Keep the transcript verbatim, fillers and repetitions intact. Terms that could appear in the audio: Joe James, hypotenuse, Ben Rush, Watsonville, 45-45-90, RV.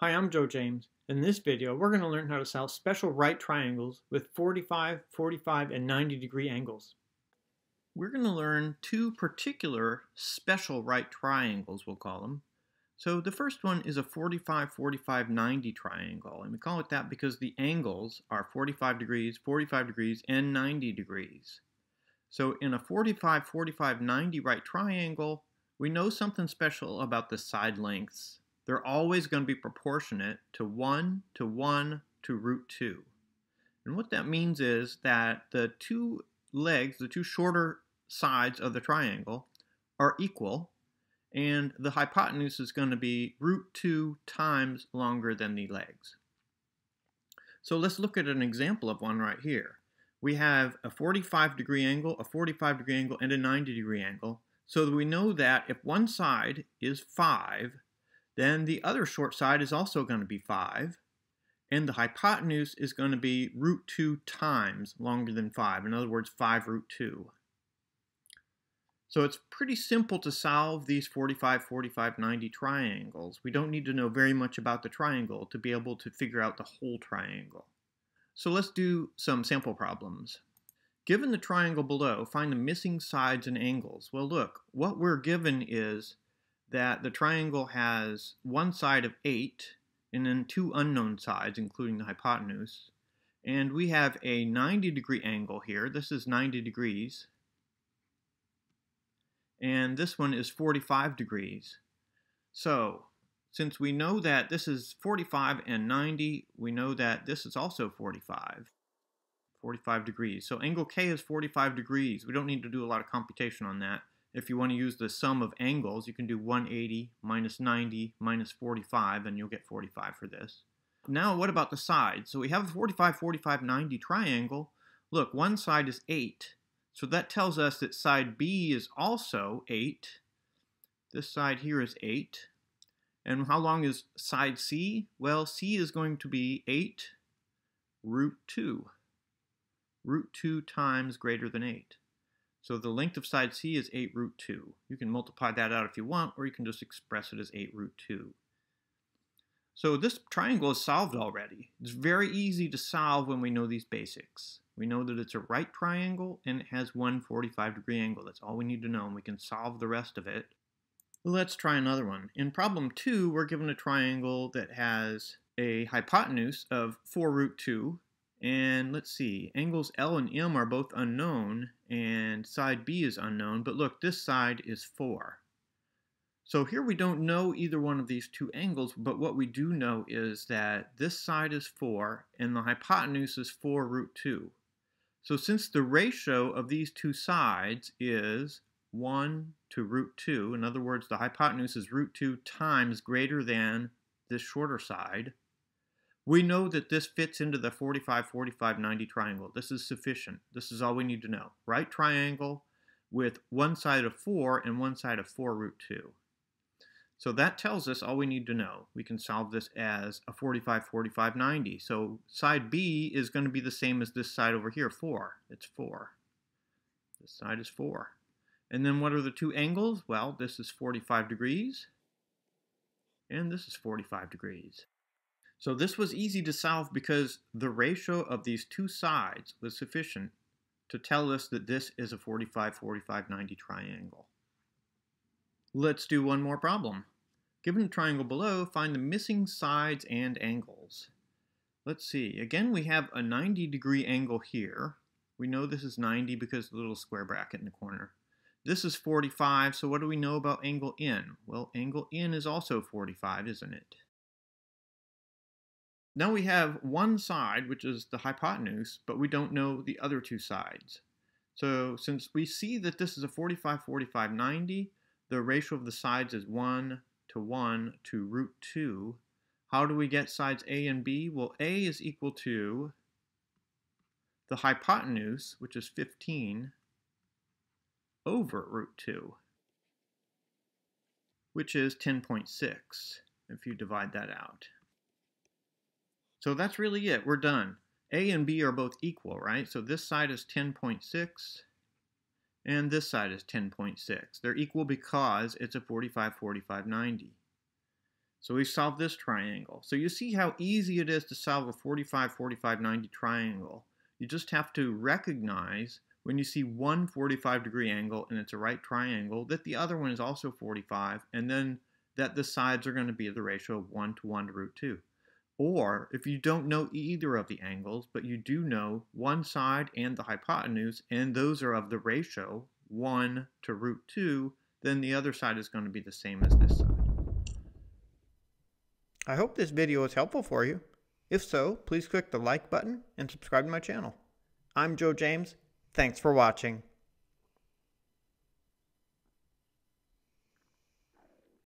Hi, I'm Joe James. In this video, we're going to learn how to solve special right triangles with forty-five, forty-five, and ninety degree angles. We're going to learn two particular special right triangles, we'll call them. So the first one is a forty-five, forty-five, ninety triangle, and we call it that because the angles are forty-five degrees, forty-five degrees, and ninety degrees. So in a forty-five, forty-five, ninety right triangle, we know something special about the side lengths. They're always going to be proportionate to one, to one, to root two. And what that means is that the two legs, the two shorter sides of the triangle, are equal, and the hypotenuse is going to be root two times longer than the legs. So let's look at an example of one right here. We have a forty-five degree angle, a forty-five degree angle, and a ninety degree angle, so that we know that if one side is five, then the other short side is also going to be five, and the hypotenuse is going to be root two times longer than five, in other words five root two. So it's pretty simple to solve these forty-five, forty-five, ninety triangles. We don't need to know very much about the triangle to be able to figure out the whole triangle. So let's do some sample problems. Given the triangle below, find the missing sides and angles. Well look, what we're given is that the triangle has one side of eight and then two unknown sides, including the hypotenuse. And we have a ninety degree angle here. This is ninety degrees. And this one is forty-five degrees. So, since we know that this is forty-five and ninety, we know that this is also forty-five, forty-five degrees. So angle K is forty-five degrees. We don't need to do a lot of computation on that. If you want to use the sum of angles, you can do one eighty minus ninety minus forty-five, and you'll get forty-five for this. Now what about the sides? So we have a forty-five, forty-five, ninety triangle. Look, one side is eight, so that tells us that side B is also eight. This side here is eight. And how long is side C? Well, C is going to be eight root two. root two times greater than eight. So the length of side C is eight root two. You can multiply that out if you want, or you can just express it as eight root two. So this triangle is solved already. It's very easy to solve when we know these basics. We know that it's a right triangle and it has one forty-five degree angle. That's all we need to know, and we can solve the rest of it. Let's try another one. In problem two, we're given a triangle that has a hypotenuse of four root two. And let's see, angles L and M are both unknown, and side B is unknown, but look, this side is four. So here we don't know either one of these two angles, but what we do know is that this side is four, and the hypotenuse is four root two. So since the ratio of these two sides is one to root two, in other words, the hypotenuse is root two times greater than this shorter side, we know that this fits into the forty-five, forty-five, ninety triangle. This is sufficient. This is all we need to know. Right triangle with one side of four and one side of four root two. So that tells us all we need to know. We can solve this as a forty-five, forty-five, ninety. So side B is going to be the same as this side over here, four. It's four. This side is four. And then what are the two angles? Well, this is forty-five degrees and this is forty-five degrees. So this was easy to solve because the ratio of these two sides was sufficient to tell us that this is a forty-five, forty-five, ninety triangle. Let's do one more problem. Given the triangle below, find the missing sides and angles. Let's see, again we have a ninety degree angle here. We know this is ninety because of the little square bracket in the corner. This is forty-five, so what do we know about angle N? Well, angle N is also forty-five, isn't it? Now we have one side, which is the hypotenuse, but we don't know the other two sides. So since we see that this is a forty-five, forty-five, ninety, the ratio of the sides is one to one to root two. How do we get sides A and B? Well, A is equal to the hypotenuse, which is fifteen, over root two, which is ten point six, if you divide that out. So that's really it. We're done. A and B are both equal, right? So this side is ten point six and this side is ten point six. They're equal because it's a forty-five, forty-five, ninety. So we solve this triangle. So you see how easy it is to solve a forty-five, forty-five, ninety triangle. You just have to recognize when you see one forty-five degree angle and it's a right triangle that the other one is also forty-five, and then that the sides are going to be the ratio of one to one to root two. Or if you don't know either of the angles, but you do know one side and the hypotenuse, and those are of the ratio one to root two, then the other side is going to be the same as this side. I hope this video was helpful for you. If so, please click the like button and subscribe to my channel. I'm Joe James. Thanks for watching.